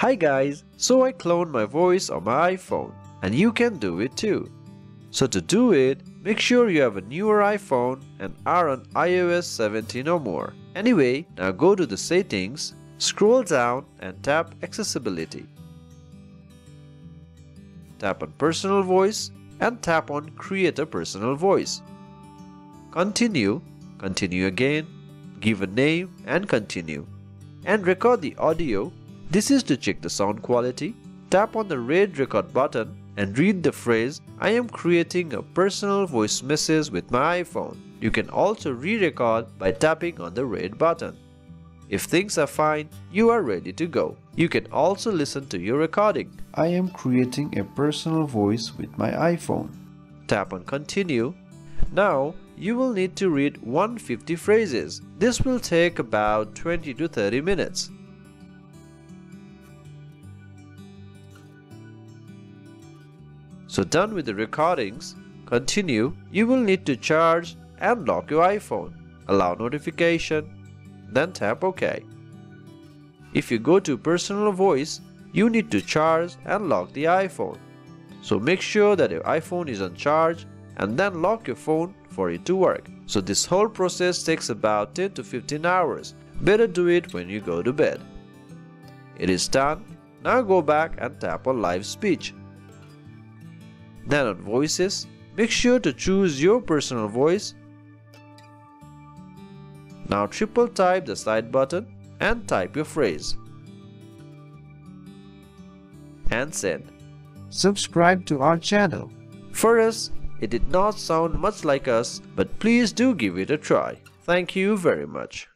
Hi guys, so I cloned my voice on my iPhone, and you can do it too. So to do it, make sure you have a newer iPhone and are on iOS 17 or more. Anyway, now go to the settings, scroll down and tap Accessibility. Tap on Personal Voice and tap on Create a Personal Voice. Continue, continue again, give a name and continue. And record the audio. This is to check the sound quality. Tap on the red record button and read the phrase, "I am creating a personal voice message with my iPhone." You can also re-record by tapping on the red button. If things are fine, you are ready to go. You can also listen to your recording. I am creating a personal voice with my iPhone. Tap on continue. Now you will need to read 150 phrases. This will take about 20 to 30 minutes. So done with the recordings, continue. You will need to charge and lock your iPhone. Allow notification, then tap OK. If you go to Personal Voice, you need to charge and lock the iPhone. So make sure that your iPhone is on charge and then lock your phone for it to work. So this whole process takes about 10 to 15 hours. Better do it when you go to bed. It is done. Now go back and tap on Live Speech. Then on Voices, make sure to choose your personal voice. Now triple tap the slide button and type your phrase. And send. Subscribe to our channel. For us, it did not sound much like us, but please do give it a try. Thank you very much.